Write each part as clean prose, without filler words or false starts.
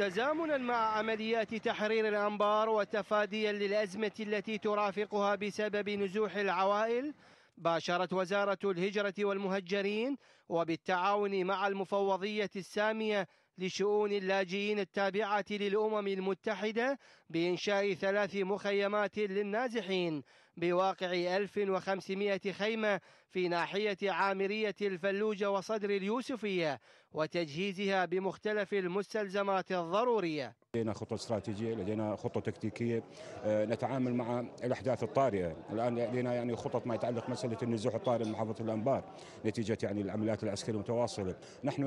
تزامنا مع عمليات تحرير الأنبار وتفاديا للأزمة التي ترافقها بسبب نزوح العوائل، باشرت وزارة الهجرة والمهجرين وبالتعاون مع المفوضية السامية لشؤون اللاجئين التابعة للأمم المتحدة بإنشاء 3 مخيمات للنازحين بواقع 1500 خيمة في ناحية عامرية الفلوجة وصدر اليوسفية وتجهيزها بمختلف المستلزمات الضرورية. لدينا خطة استراتيجية، لدينا خطة تكتيكية، نتعامل مع الأحداث الطارئة. الآن لدينا يعني خطط ما يتعلق مسألة النزوح الطارئ من محافظة الأنبار نتيجة يعني العمليات العسكرية المتواصلة. نحن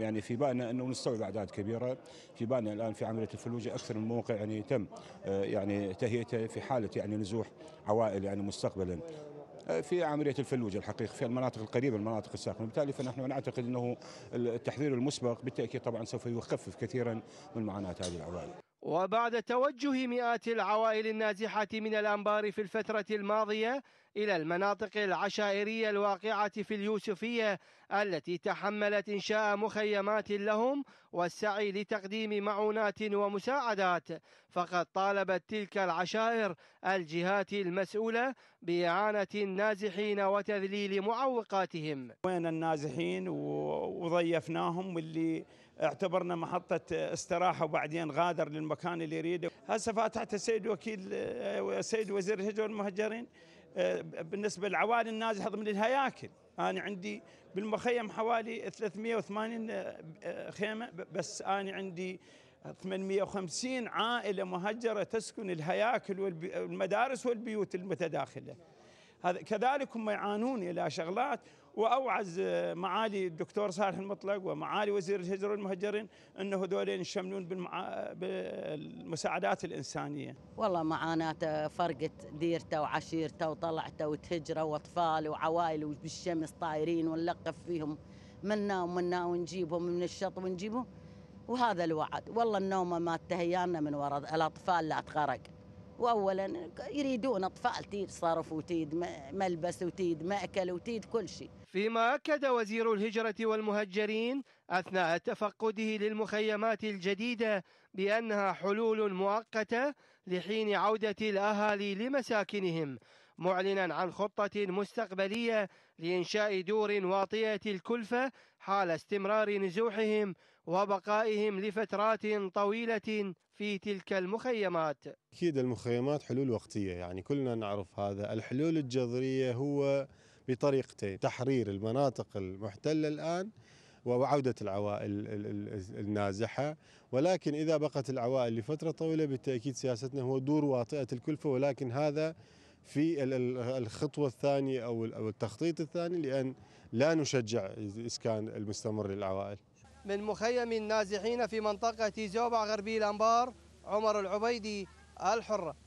يعني في بالنا أنه نستوعب أعداد كبيرة، في بالنا الآن في عملية الفلوجة أكثر من موقع يعني تم يعني تهيئته في حالة يعني نزوح عوائل يعني مستقبلا. في عملية الفلوجة الحقيقة في المناطق القريبة المناطق الساخنة، بالتالي فنحن نعتقد أنه التحذير المسبق بالتأكيد طبعا سوف يخفف كثيرا من معاناة هذه العوائل. وبعد توجه مئات العوائل النازحة من الأنبار في الفترة الماضية إلى المناطق العشائرية الواقعة في اليوسفية التي تحملت إنشاء مخيمات لهم والسعي لتقديم معونات ومساعدات، فقد طالبت تلك العشائر الجهات المسؤولة بإعانة النازحين وتذليل معوقاتهم. وين النازحين وضيفناهم واللي اعتبرنا محطة استراحة وبعدين غادر للمكان اللي يريده. هسه فاتحته سيد وزير الهجرة والمهجرين بالنسبة للعوائل النازحة ضمن الهياكل. أنا عندي بالمخيم حوالي 380 خيمة، بس أنا عندي 850 عائلة مهجرة تسكن الهياكل والمدارس والبيوت المتداخلة. كذلك هم يعانون إلى شغلات، وأوعز معالي الدكتور صالح المطلق ومعالي وزير الهجرة والمهجرين أنه هذولين يشملون بالمساعدات الإنسانية. والله معاناته فرقت ديرته وعشيرته وطلعته وتهجره وأطفال وعوائل وبالشمس طايرين ونلقف فيهم منا ونجيبهم من الشط ونجيبهم، وهذا الوعد. والله النومة ما تهيانا من وراء الأطفال لا تغرق. وأولا يريدون أطفال تيد صرف وتيد ملبس وتيد مأكل وتيد كل شيء. فيما أكد وزير الهجرة والمهجرين أثناء تفقده للمخيمات الجديدة بأنها حلول مؤقتة لحين عودة الأهالي لمساكنهم، معلنا عن خطة مستقبلية لإنشاء دور واطية الكلفة حال استمرار نزوحهم وبقائهم لفترات طويلة في تلك المخيمات. أكيد المخيمات حلول وقتية، يعني كلنا نعرف هذا. الحلول الجذرية هو بطريقتين: تحرير المناطق المحتلة الآن وعودة العوائل النازحة، ولكن إذا بقت العوائل لفترة طويلة بالتأكيد سياستنا هو دور واطئة الكلفة، ولكن هذا في الخطوة الثانية أو التخطيط الثاني، لأن لا نشجع إسكان المستمر للعوائل. من مخيم النازحين في منطقة زوبع غربي الأنبار، عمر العبيدي، الحرة.